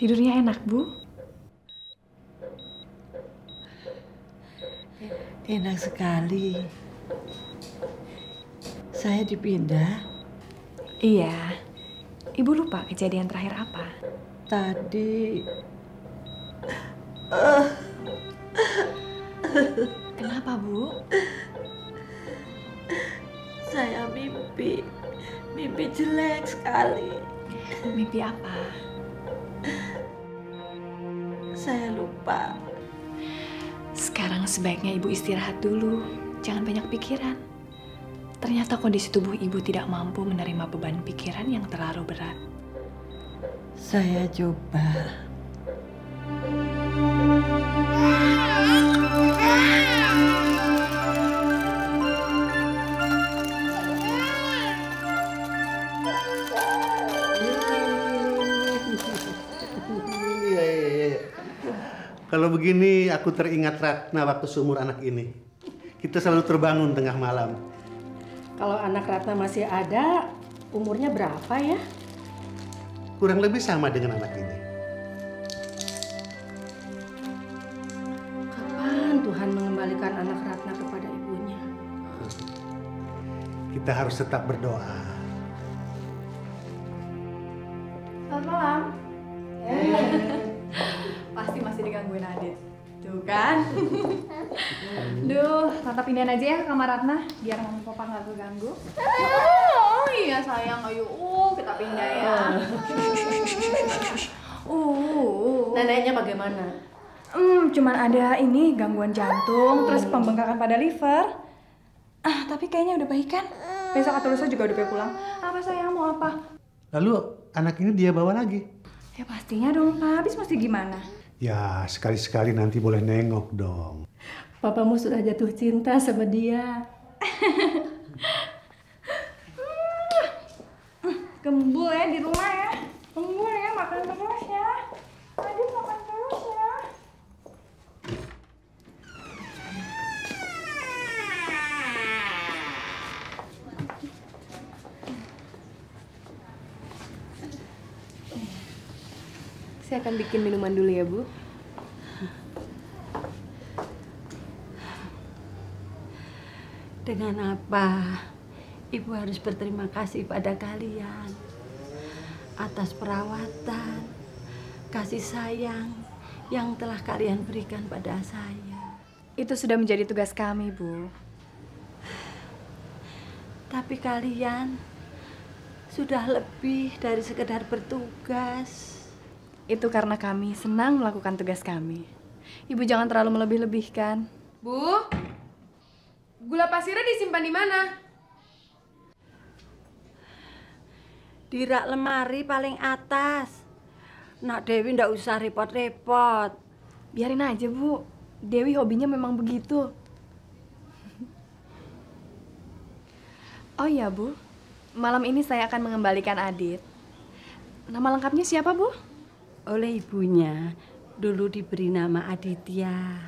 Tidurnya enak, Bu? Enak sekali. Saya dipindah. Iya. Ibu lupa kejadian terakhir apa? Tadi... Kenapa, Bu? Saya mimpi. Mimpi jelek sekali. Mimpi apa? Saya lupa. Sekarang sebaiknya Ibu istirahat dulu. Jangan banyak pikiran. Ternyata kondisi tubuh Ibu tidak mampu menerima beban pikiran yang terlalu berat. Saya coba. Kalau begini aku teringat Ratna waktu seumur anak ini. Kita selalu terbangun tengah malam. Kalau anak Ratna masih ada, umurnya berapa ya? Kurang lebih sama dengan anak ini. Kapan Tuhan mengembalikan anak Ratna kepada ibunya? Kita harus tetap berdoa. Selamat malam. Pasti masih digangguin Adit. Tuh kan? Duh, Tante pindahin aja ya ke kamar Ratna, biar Mama Papa nggak keganggu. Oh iya sayang, ayo kita pindah ya. Neneknya bagaimana? Cuman ada ini gangguan jantung, terus pembengkakan pada liver. Ah, tapi kayaknya udah baik kan? Besok atau lusa juga udah pulang. Apa sayang, mau apa? Lalu anak ini dia bawa lagi? Ya pastinya dong, Pak. Habis mesti gimana? Ya, sekali-sekali nanti boleh nengok dong. Papamu sudah jatuh cinta sama dia. Gembul ya di rumah ya. Gembul ya, makan terus ya. Tadi makan terus ya. Saya akan bikin minuman dulu ya, Bu. Dengan apa Ibu harus berterima kasih pada kalian atas perawatan, kasih sayang yang telah kalian berikan pada saya. Itu sudah menjadi tugas kami, Bu. Tapi kalian sudah lebih dari sekedar bertugas. Itu karena kami senang melakukan tugas kami. Ibu jangan terlalu melebih-lebihkan. Bu, gula pasirnya disimpan di mana? Di rak lemari paling atas. Nak Dewi ndak usah repot-repot. Biarin aja, Bu. Dewi hobinya memang begitu. Oh iya, Bu. Malam ini saya akan mengembalikan Adit. Nama lengkapnya siapa, Bu? Oleh ibunya, dulu diberi nama Aditya.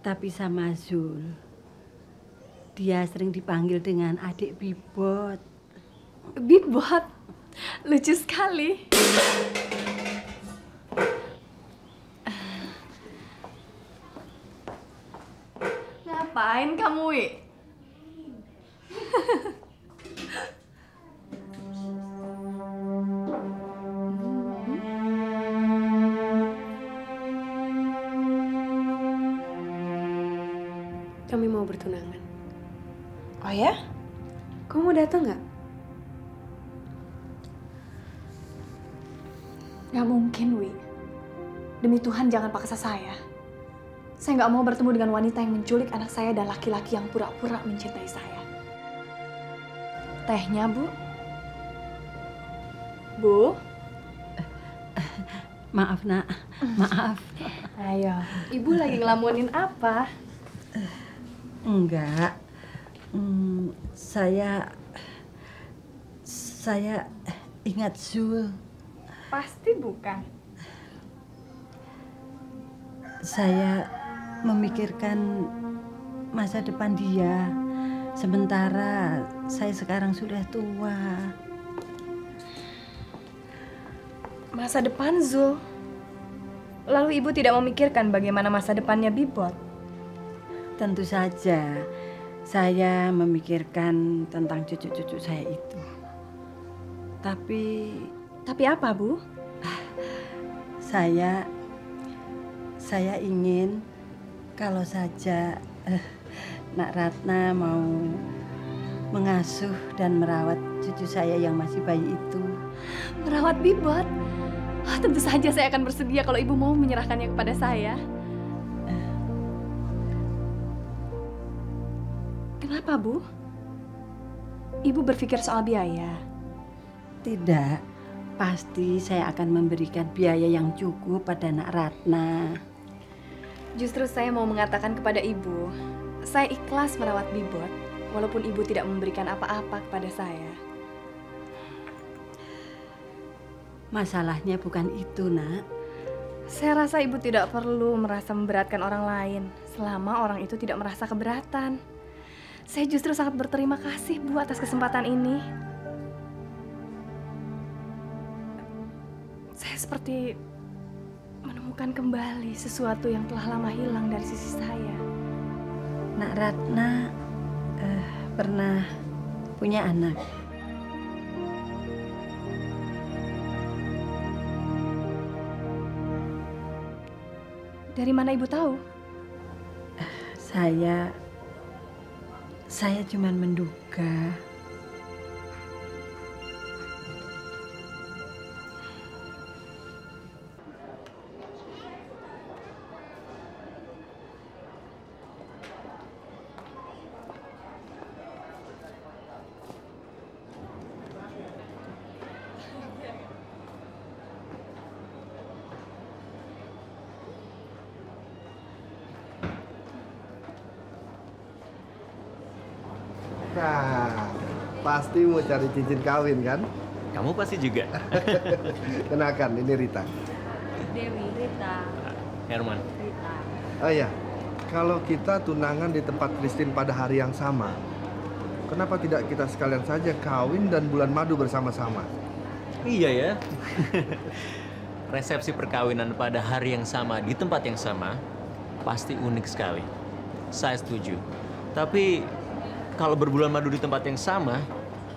Tapi sama Zul, dia sering dipanggil dengan adik Bibot. Bibot? Lucu sekali. Ngapain kamu, Wi? Kami mau bertunangan. Oh ya? Kamu mau datang nggak? Nggak mungkin, Wi. Demi Tuhan jangan paksa saya. Saya nggak mau bertemu dengan wanita yang menculik anak saya dan laki-laki yang pura-pura mencintai saya. Tehnya, Bu? Bu? Maaf, Nak. Maaf. Ayo. Ibu lagi ngelamunin apa? Enggak, saya ingat Zul. Pasti bukan. Saya memikirkan masa depan dia. Sementara saya sekarang sudah tua. masa depan Zul. Lalu ibu tidak memikirkan bagaimana masa depannya Bibot? Tentu saja. Saya memikirkan tentang cucu-cucu saya itu. Tapi apa, Bu? Saya ingin kalau saja Nak Ratna mau mengasuh dan merawat cucu saya yang masih bayi itu. Merawat Bibot? Oh, tentu saja saya akan bersedia kalau ibu mau menyerahkannya kepada saya. Kenapa, Bu? Ibu berpikir soal biaya? Tidak, pasti saya akan memberikan biaya yang cukup pada Nak Ratna. Justru saya mau mengatakan kepada ibu, saya ikhlas merawat Bibot, walaupun ibu tidak memberikan apa-apa kepada saya. Masalahnya bukan itu, Nak. Saya rasa ibu tidak perlu merasa memberatkan orang lain selama orang itu tidak merasa keberatan. Saya justru sangat berterima kasih, Bu, atas kesempatan ini. Saya seperti menemukan kembali sesuatu yang telah lama hilang dari sisi saya. Nak Ratna pernah punya anak. Dari mana ibu tahu? Saya cuma menduga. Nah, pasti mau cari cincin kawin kan? Kamu pasti juga. Kenakan, ini Rita. Dewi, Rita. Herman. Rita. Oh iya, kalau kita tunangan di tempat Kristin pada hari yang sama, kenapa tidak kita sekalian saja kawin dan bulan madu bersama-sama? Iya ya. Resepsi perkawinan pada hari yang sama di tempat yang sama pasti unik sekali. Saya setuju. Tapi kalau berbulan madu di tempat yang sama,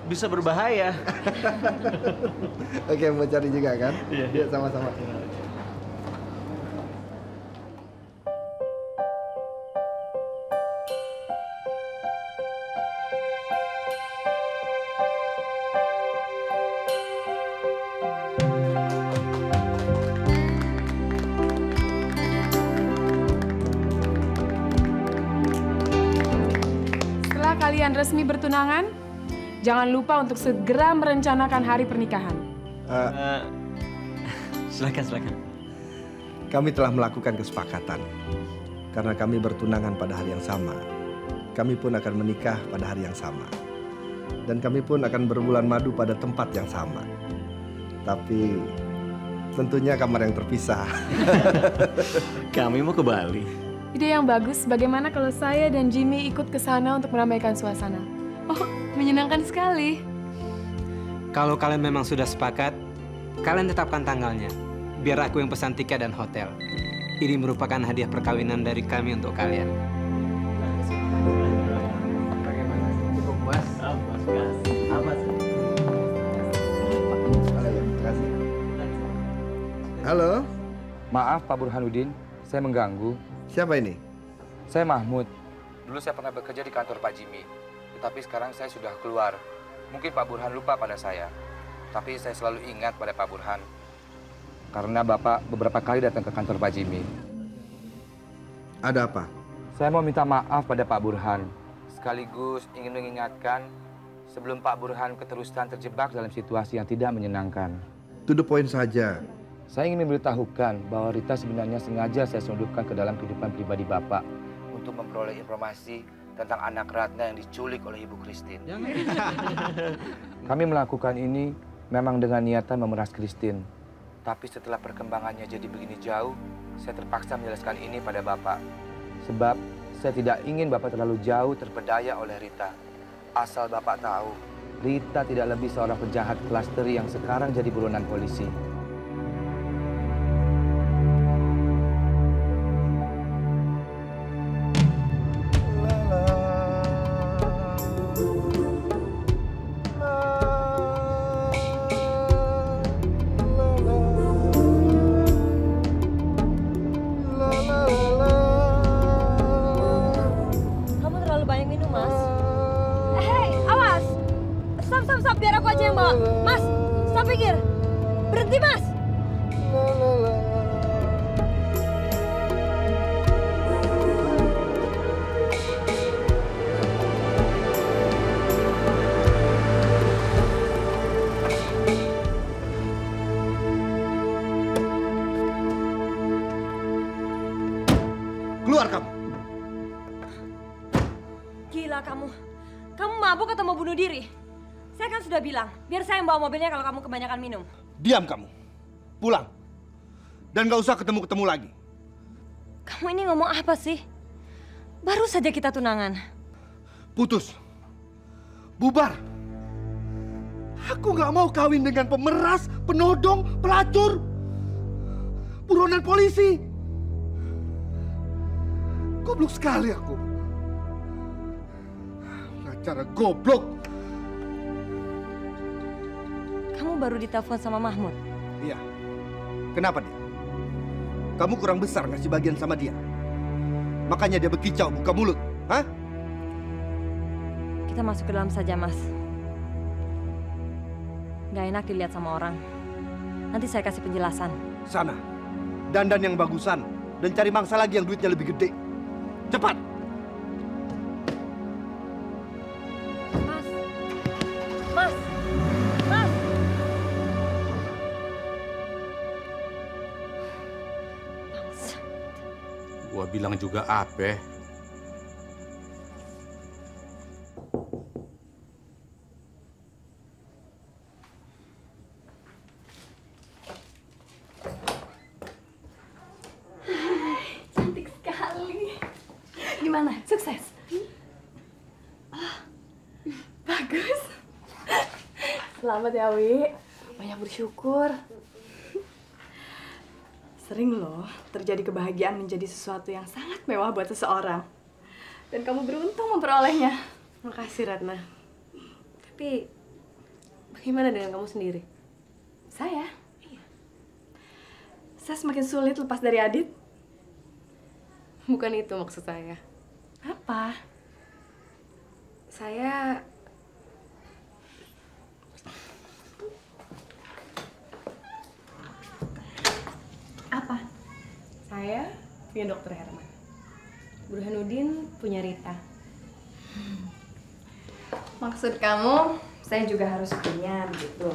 bisa berbahaya. Oke, mau cari juga kan? Iya, sama-sama. Resmi bertunangan, jangan lupa untuk segera merencanakan hari pernikahan. Silakan. Kami telah melakukan kesepakatan karena kami bertunangan pada hari yang sama. Kami pun akan menikah pada hari yang sama, dan kami pun akan berbulan madu pada tempat yang sama. Tapi tentunya kamar yang terpisah. Kami mau ke Bali. Ide yang bagus, bagaimana kalau saya dan Jimmy ikut ke sana untuk meramaikan suasana? Oh, menyenangkan sekali. Kalau kalian memang sudah sepakat, kalian tetapkan tanggalnya. Biar aku yang pesan tiket dan hotel. Ini merupakan hadiah perkawinan dari kami untuk kalian. Bagaimana? Cukup puas? Halo? Maaf, Pak Burhanuddin. Saya mengganggu. Siapa ini? Saya Mahmud. Dulu saya pernah bekerja di kantor Pak Jimmy. Tetapi sekarang saya sudah keluar. Mungkin Pak Burhan lupa pada saya. Tapi saya selalu ingat pada Pak Burhan. Karena Bapak beberapa kali datang ke kantor Pak Jimmy. Ada apa? Saya mau minta maaf pada Pak Burhan. Sekaligus ingin mengingatkan sebelum Pak Burhan keterusan terjebak dalam situasi yang tidak menyenangkan. To the point saja. Saya ingin memberitahukan bahwa Rita sebenarnya sengaja saya sundupkan ke dalam kehidupan pribadi Bapak untuk memperoleh informasi tentang anak Ratna yang diculik oleh Ibu Kristin. Kami melakukan ini memang dengan niatan memeras Kristin. Tapi setelah perkembangannya jadi begini jauh, saya terpaksa menjelaskan ini pada Bapak. Sebab saya tidak ingin Bapak terlalu jauh terpedaya oleh Rita. Asal Bapak tahu, Rita tidak lebih seorang penjahat klasteri yang sekarang jadi buronan polisi. Keluar kamu! Gila kamu! Kamu mabuk atau mau bunuh diri? Saya kan sudah bilang, biar saya yang bawa mobilnya kalau kamu kebanyakan minum. Diam kamu! Pulang! Dan gak usah ketemu-ketemu lagi. Kamu ini ngomong apa sih? Baru saja kita tunangan. Putus! Bubar! Aku gak mau kawin dengan pemeras, penodong, pelacur, buronan polisi. Goblok sekali aku. Acara goblok. Kamu baru ditelepon sama Mahmud? Iya. Kenapa dia? Kamu kurang besar ngasih bagian sama dia. Makanya dia berkicau, buka mulut. Hah? Kita masuk ke dalam saja, Mas. Gak enak dilihat sama orang. Nanti saya kasih penjelasan. Sana. Dandan yang bagusan. Dan cari mangsa lagi yang duitnya lebih gede. Cepat! Mas! Mas! Mas! Bangsa. Gua bilang juga apa? Ya, Wi. Banyak bersyukur. Sering loh terjadi kebahagiaan menjadi sesuatu yang sangat mewah buat seseorang. Dan kamu beruntung memperolehnya. Makasih, Ratna. Tapi bagaimana dengan kamu sendiri? Saya? Iya. Saya semakin sulit lepas dari Adit. Bukan itu maksud saya. Apa? Saya punya Dokter Herman, Burhanuddin punya Rita. Maksud kamu, saya juga harus punya, begitu?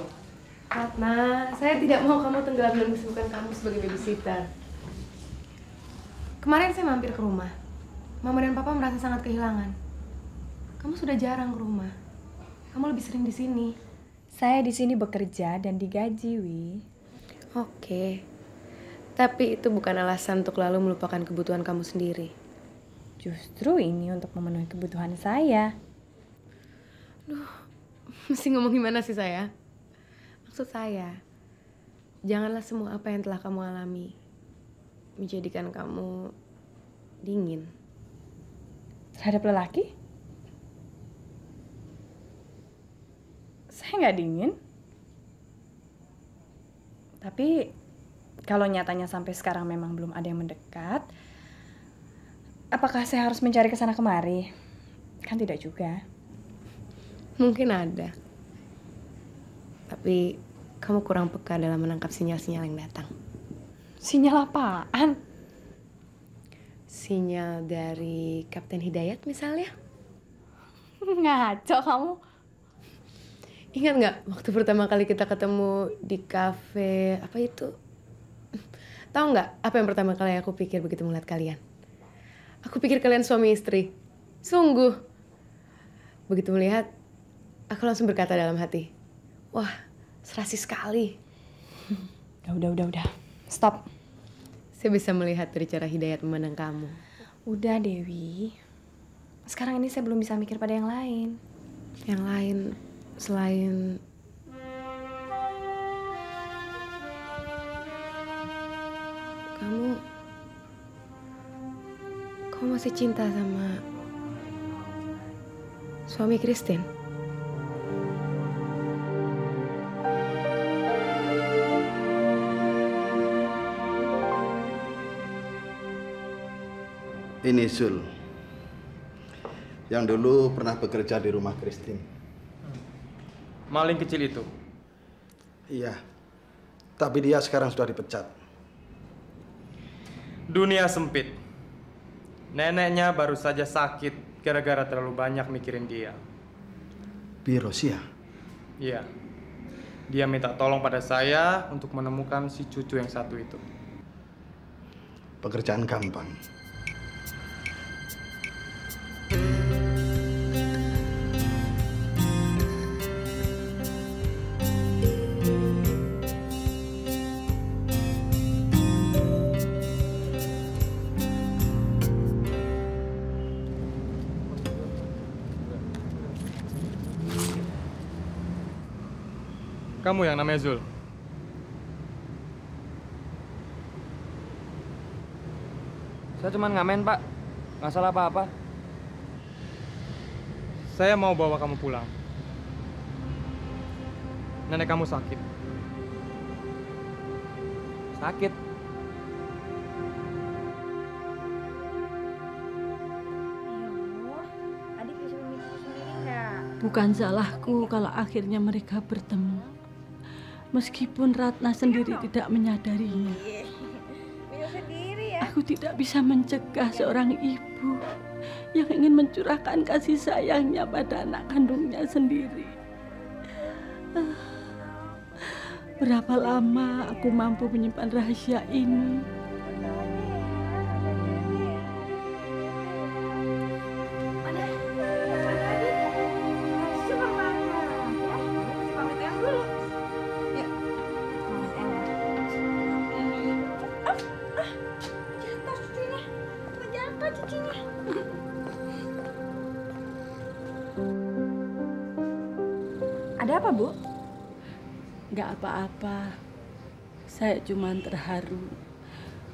Ratna, saya tidak mau kamu tenggelam dalam kesibukan kamu sebagai babysitter. Kemarin saya mampir ke rumah. Mama dan Papa merasa sangat kehilangan. Kamu sudah jarang ke rumah. Kamu lebih sering di sini. Saya di sini bekerja dan digaji, Wi. Oke. Tapi itu bukan alasan untuk lalu melupakan kebutuhan kamu sendiri. Justru ini untuk memenuhi kebutuhan saya. Duh, mesti ngomong gimana sih saya? Maksud saya, janganlah semua apa yang telah kamu alami menjadikan kamu dingin terhadap lelaki? Saya nggak dingin. Tapi kalau nyatanya sampai sekarang memang belum ada yang mendekat, apakah saya harus mencari ke sana kemari? Kan tidak juga. Mungkin ada. Tapi kamu kurang peka dalam menangkap sinyal-sinyal yang datang. Sinyal apaan? Sinyal dari Kapten Hidayat misalnya. Ngaco kamu. Ingat nggak waktu pertama kali kita ketemu di kafe apa itu? Tahu nggak apa yang pertama kali aku pikir begitu melihat kalian? Aku pikir kalian suami istri. Sungguh. Begitu melihat, aku langsung berkata dalam hati, wah, serasi sekali. Udah. Stop. Saya bisa melihat dari cara Hidayat memandang kamu. Udah, Dewi. Sekarang ini saya belum bisa mikir pada yang lain. Yang lain selain... Kamu masih cinta sama suami Kristin? Ini Sul, yang dulu pernah bekerja di rumah Kristin. Maling kecil itu? Iya, tapi dia sekarang sudah dipecat. Dunia sempit. Neneknya baru saja sakit gara-gara terlalu banyak mikirin dia. Birosia? Iya. Dia minta tolong pada saya untuk menemukan si cucu yang satu itu. Pekerjaan gampang. kamu yang namanya Zul. Saya cuma ngamen, Pak. Nggak salah apa-apa. Saya mau bawa kamu pulang. Nenek kamu sakit. Sakit? Bukan salahku kalau akhirnya mereka bertemu. Meskipun Ratna sendiri tidak menyadarinya. Aku tidak bisa mencegah seorang ibu yang ingin mencurahkan kasih sayangnya pada anak kandungnya sendiri. Berapa lama aku mampu menyimpan rahasia ini? Ada apa, Bu? Nggak apa-apa. Saya cuma terharu.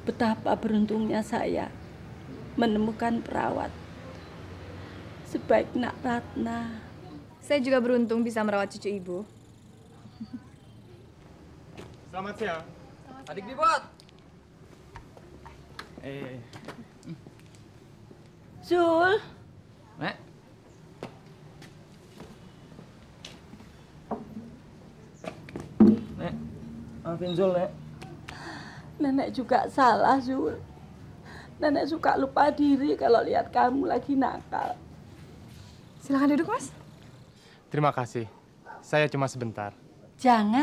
Betapa beruntungnya saya menemukan perawat sebaik Nak Ratna. Saya juga beruntung bisa merawat cucu Ibu. Selamat siang. Selamat siang. Adik Dibot. Zul. Nek. Maafin Zul, Nek. Nenek juga salah, Zul. Nenek suka lupa diri kalau lihat kamu lagi nakal. Silakan duduk, Mas. Terima kasih. Saya cuma sebentar. Jangan.